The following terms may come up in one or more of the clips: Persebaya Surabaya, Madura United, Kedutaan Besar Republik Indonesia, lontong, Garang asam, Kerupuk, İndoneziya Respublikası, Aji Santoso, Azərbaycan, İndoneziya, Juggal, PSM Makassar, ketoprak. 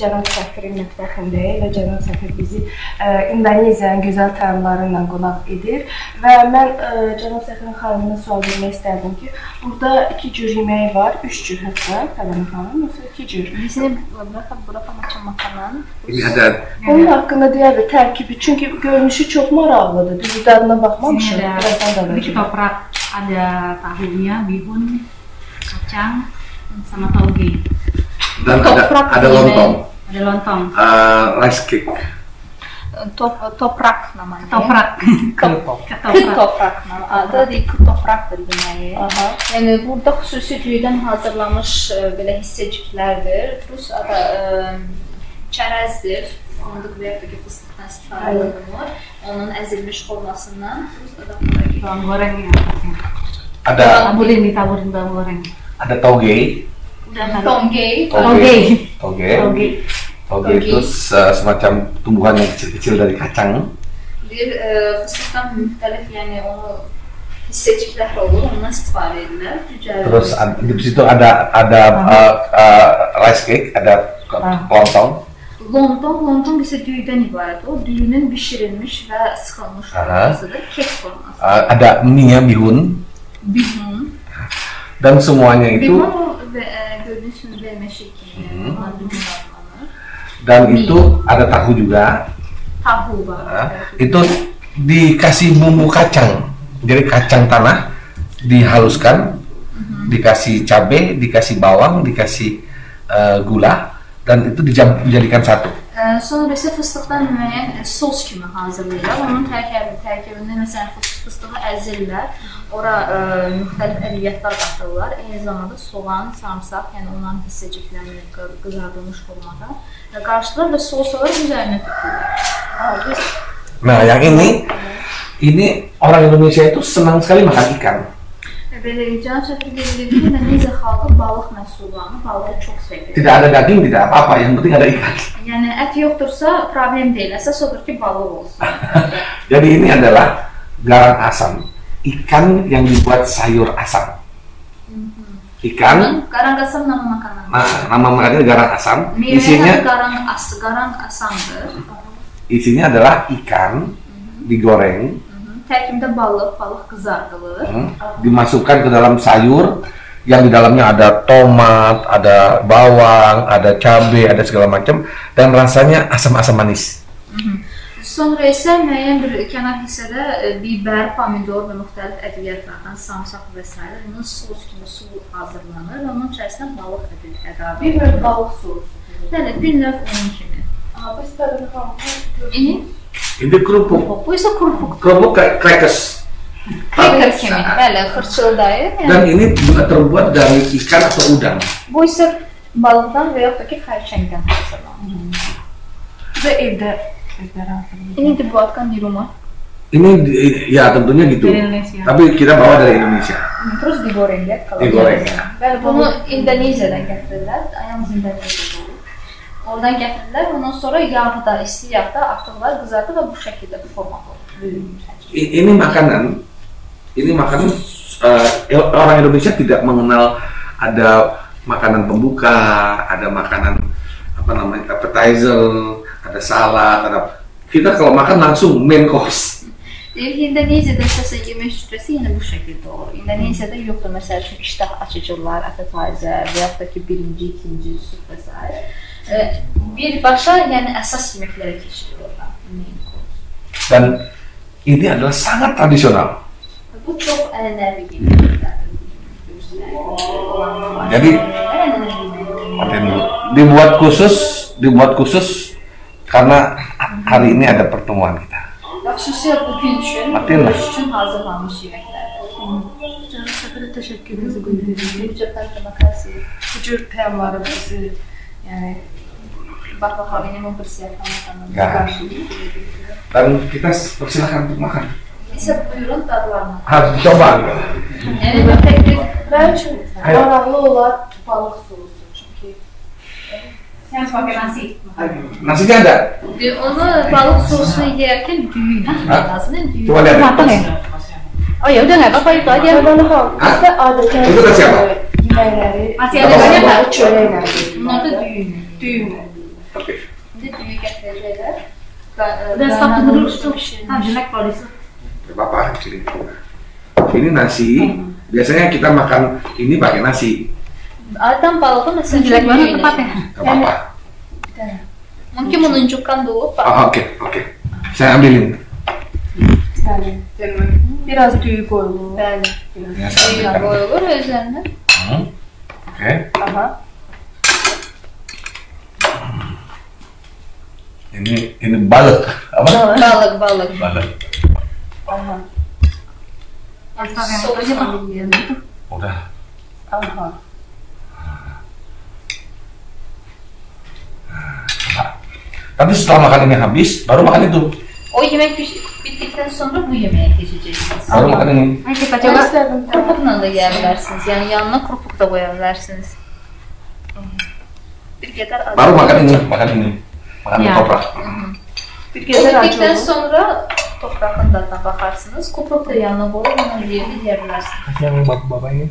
Cənab səfirin mətbəxindəyik və Cənab səfir bizi İndoneziyanın gözəl təlimlərindən qonaq edir və mən Cənab səfirin xanımına sual vermək istərdim ki, burada 2 cür yeməyi var, 3 cür hətta, Pədəmin xanım, yoxsa 2 cür? Bizim burafa maçamakanan. Onun haqqında deyərdir tərkibi, çünki görünüşü çox maraqlıdır, düzü dadına baxmamışım, birazdan da verəcəm. Bir toprak ada tahunya, bihun, kacang, sama tauge. Dan ada lontong. Ada lontong. Rice cake. Toprak namanya. Toprak. Ketoprak. Adı değil, ketoprak dediğimiz. Yani burada xüsusiliklerden hazırlanmış böyle hisseciklerdir. Plus ada çerezdir. Fındık veya fıstıqdan istifadə olunur. Onun əzilmiş formasından. Bawang goreng ya. Ada. Boleh ditaburin bawang goreng. Ada tauge. Tauge itu semacam tumbuhan yang kecil-kecil dari kacang. Bir fıstıqdan müxtəlif, yəni onu hissəciklər olur, ondan istifadə edilir. Terus di situ ada rice cake, ada lontong. Lontong isə düyüdən ibarət. O düyünün bişirilmiş və sıxılmış formasıdır, kek forması. Ada mie bihun. Bihun. Dan semuanya itu. Dan itu ada tahu juga. Tahu itu dikasih bumbu kacang. Jadi kacang tanah dihaluskan, dikasih cabai, dikasih bawang, dikasih gula dan itu dijadikan satu. Sonra isə fıstıqdan müəyyən sos kimi hazırlayırlar. Onun tərkibində məsələn fıstığı əzirlər, ora müxtəlif əliyyatlar qatırlar. Eyni zamanda soğan, sarımsaq, yəni onların hissəciklərini qızardılmış formada və qarşılar və sosları üzərinə tuturlar. Nah, yang ini orang Indonesia itu senang sekali makan ikan. Belirleyeceğim şekilde Endonezya halkı balık məhsullarını, balığı çok seviyor. Tidak ada daging, tidak apa-apa, yang penting ada ikan. Yani et yoktursa problem değil, esas odur ki balık olsun. Jadi ini adalah garang asam, ikan yang dibuat sayur asam. Ikan. Garang asam nama makanan. Nama makanannya garang asam. Isinya garang asamdır. Isinya adalah ikan digoreng. Tərkibdə balıq qızardılır. Dimasukkan ke dalam sayur yang di dalamnya ada tomat, ada bawang, ada cabai, ada segala macam dan rasanya asam-asam manis. Sonra isə müəyyən bir kənar hissədə biber, pomidor və müxtəlif ədviyyatlardan, samsaq və s. Bunun sos kimi su hazırlanır və onun içərisində balıq əlavə edilir. Bir növ balıq sosu. Bəli, bir növ onun kimi. Biz tədini xanımlar görürük. İndi kerupuk. Bu isə kerupuk. Kerupuk crackers. Crackers kimi, bəli, xırçıldayır. Dan ini juga terbuat dari ikan atau udang. Bu isə balıqdan və yaxud da ki xərçəngdən hazırlanır. Və evdə hazırlanır. Ini dibuatkan di rumah. Ini ya tentunya gitu. Tapi kita bawa dari Indonesia. Terus digoreng ya kalau. Digoreng. Bəli, bunu İndonezyadan gətirirlər, ayağımız İndonezyadan. Oradan gətirirlər, ondan sonra yağda, isti yağda atırlar, qızardır və bu şəkildə bir format olur. Ini makanan orang Indonesia tidak mengenal ada makanan pembuka, ada makanan apa namanya appetizer, ada salad, ada kita kalau makan langsung main course. İndonezya'da əsasən yemək süfrəsi yenə bu şəkildə olur. İndonezya'da yoxdur məsəl üçün iştah açıcılar, appetizer və yaxud da ki birinci, ikinci süfrə vesaire. Birbaşa yani esas yemeklere geçiyor. Dan ini adalah sangat tradisional. Bu çok elenevi yemekler. Jadi dibuat khusus karena hari ini ada pertemuan kita. Khususnya bugün için hazırlanmış yemekler. Canım sefere teşekkürünüzü gönderiyorum. Cepelde makarası, hücür peyamları bizi. Yani bakal ini mempersiapkan makanan. Dan kita persilahkan untuk makan. Bisa buyurun tadlarına. Harus coba. Yani ben için maraqlı olan balık sulusu çünkü. Sen pakai nasi. Nasinya ada. Onu balık solusunu yerken düğün. Aslında coba lihat. Oh ya udah nggak apa-apa itu aja. Itu ke siapa? Masih ada banyak nggak? Cuma itu düğün. Udah stop dulu, jelek kalau disitu. Gak apa-apa, ini nasi, biasanya kita makan ini pakai nasi. Adam walaupun nasi jelek banget tepat ya? Gak apa-apa. Mungkin menunjukkan dulu Pak. Oke. Saya ambilin. Biraz büyük olur. Biraz olur üzerine. Oke. Ini balık. Balık. Aha. Udah. Aha. Nanti setelah makan ini habis, baru makan itu. O yemek bittikten sonra bu yemeğe geçeceksiniz. Baru makan ini. Hadi bacalar. Kurpukla da yiyebilirsiniz. Yani yanına kurpuk da koyabilirsiniz. Baru makan ini, Makan ya. Toprak. Bittikten sonra toprağın tadına bakarsınız. Kurpuk da yanına koyup onu yiyebilirsiniz. Yang baba ini.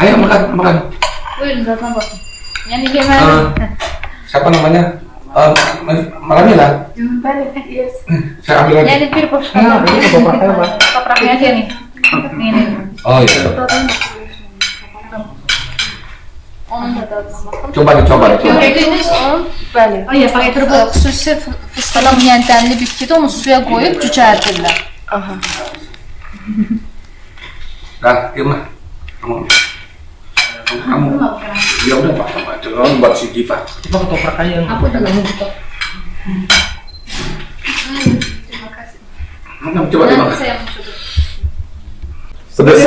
Ayo makan. Buyurun tadına bakın. Yani yemeğe. Siapa namanya? Malamila. Jangan balik, yes. Saya ambil lagi. Ini bir box. Topraknya aja nih. Ini. Oh iya. Coba. Oh iya, pakai kerupuk. Xüsusi fıstıkla yöntemli bitkide onu suya koyup cücertirler. Aha. Dah, Irma. Kamu. Ya udah Pak, coba buat si Diva. Coba ketoprak aja yang aku udah ketoprak. Terima kasih. Coba dimakan. Pedas.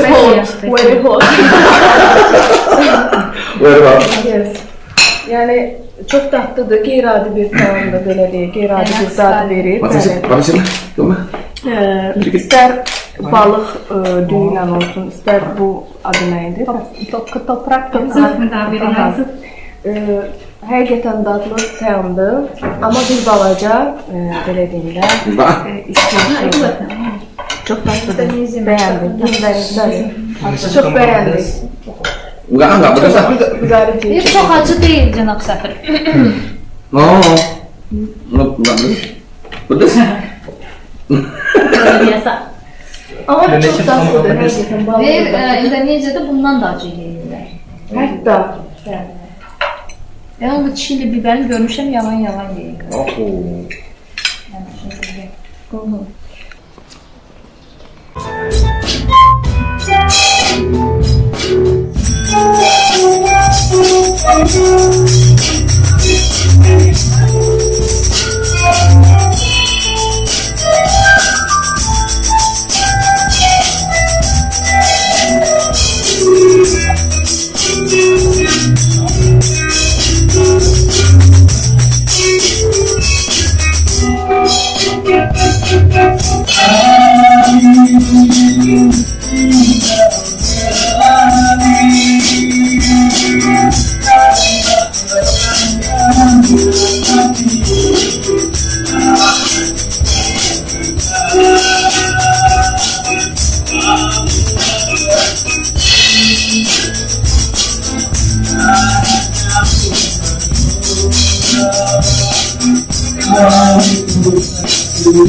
Very hot. Yes. Yani çok tatlıdır, geri bir tavanda böyle değil, geri bir tat verir. Bakın, Toma. İster balık düğüyle olsun, ister bu adı neydi? Toprak tadı. Həqiqətən dadlı təmdir, amma bir balaca, belə deyirlər, istəyir. Çox tatlıdır, bəyəndik. Çox acı deyil, cənab səfir. Yasa. Ama çok tatlıdır. Ve İndonezya'da bundan da acı yiyirler. Hatta. Ben bu çili biberini görmüşüm, yalan yiyir.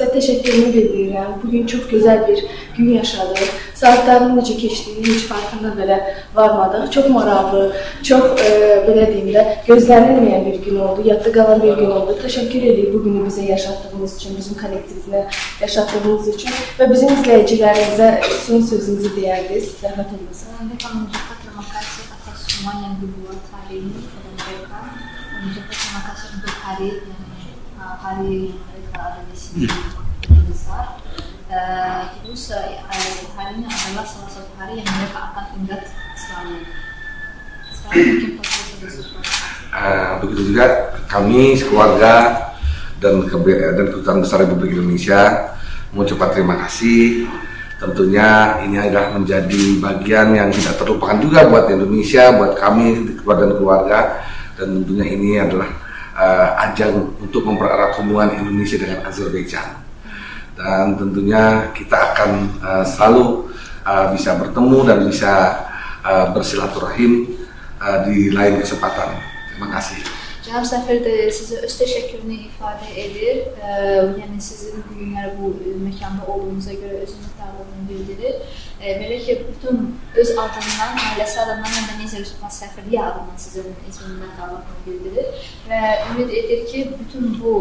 Sizə təşəkkürümü bildirirəm. Bugün çox gözəl bir gün yaşadıq. Saatlərin necə keçdiyini heç farkında belə varmadıq. Çox maraqlı, çox belə deyim də, gözlənilməyən bir gün oldu, yadda qalan bir gün oldu. Təşəkkür edirik bu günü bizə yaşatdığınız üçün, bizim kollektivimizə yaşatdığınız üçün və bizim izləyicilərimizə son sözünüzü deyərdiniz. Zəhmət olmasa. Terima kasih atas semua yang dibuat hari ini kepada mereka. Terima kasih untuk hari ada di sini besar. Terus harinya adalah salah satu hari yang mereka akan ingat selalu. Begitu juga kami sekeluarga dan Kedutaan Besar Republik Indonesia mengucapkan terima kasih. Tentunya ini adalah menjadi bagian yang tidak terlupakan juga buat Indonesia, buat kami dan keluarga, dan tentunya ini adalah ajang untuk mempererat hubungan Indonesia dengan Azerbaiján, dan tentunya kita akan selalu bisa bertemu dan bisa bersilaturahim di lain kesempatan. Terima kasih. Cənab Səfir də sizə öz təşəkkürünü ifadə edir. Yəni sizin bu günlər bu məkanda olduğunuza görə özünü təqdirlərini bildirir. Belə ki, bütün öz adından, ailəsi adından, həm də Indoneziya Respublikası Səfirliyi adından sizin iznindən təqdirlərini bildirir. Və ümid edir ki, bütün bu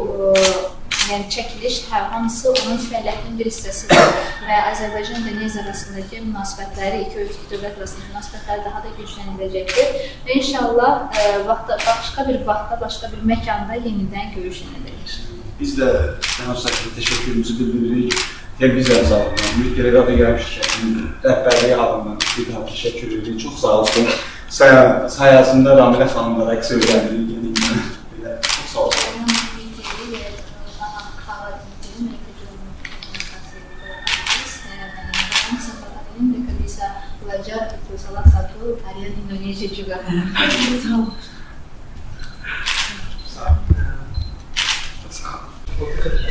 çəkiliş hamısı onun fəaliyyətinin bir hissəsidir və Azərbaycan-Indoneziya arasındakı münasibətləri, iki ölkə dövlət arasındakı münasibətləri daha da gücləniləcəkdir və inşallah başqa bir vaxtda, başqa bir məkanda yenidən görüşənəcək. Biz də cənab səhvə təşəkkürümüzü bildiririk. Televiziya azalından, müdürə radio gəlmiş şirkətinin rəhbərliyi adından bir daha təşəkkür edirik. Çox sağ olsun. Sayəsində Ramilə xanımlara əks öyrənirik. Çox sağ olsun. Belajar itu salah satu tarian Indonesia juga. Salam.